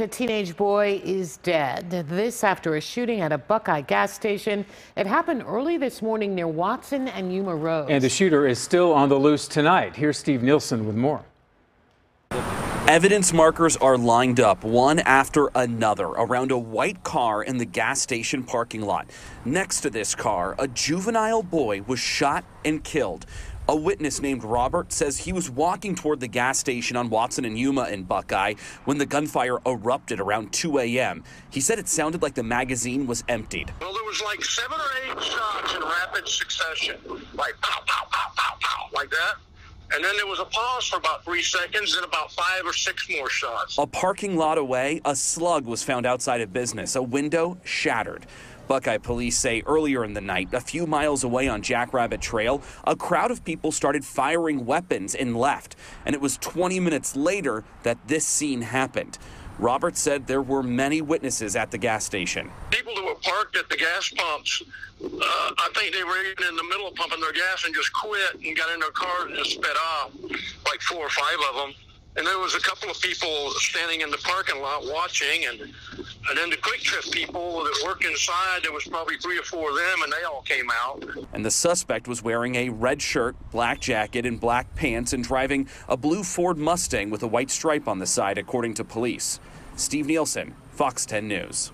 A teenage boy is dead. This after a shooting at a Buckeye gas station. It happened early this morning near Watson and Yuma Road. And the shooter is still on the loose tonight. Here's Steve Nielsen with more. Evidence markers are lined up one after another around a white car in the gas station parking lot. Next to this car, a juvenile boy was shot and killed. A witness named Robert says he was walking toward the gas station on Watson and Yuma in Buckeye when the gunfire erupted around 2 a.m. He said it sounded like the magazine was emptied. Well, there was like 7 or 8 shots in rapid succession, like pow, pow, pow, pow, pow, like that. And then there was a pause for about 3 seconds and about 5 or 6 more shots. A parking lot away, a slug was found outside a business, a window shattered. Buckeye police say earlier in the night, a few miles away on Jackrabbit Trail, a crowd of people started firing weapons and left. And it was 20 minutes later that this scene happened. Robert said there were many witnesses at the gas station. People who were parked at the gas pumps, I think they were in the middle of pumping their gas and just quit and got in their car and just sped off, like 4 or 5 of them. And there was a couple of people standing in the parking lot watching, and then the Quick Trip people that work inside, there was probably 3 or 4 of them, and they all came out. And the suspect was wearing a red shirt, black jacket, and black pants, and driving a blue Ford Mustang with a white stripe on the side, according to police. Steve Nielsen, Fox 10 News.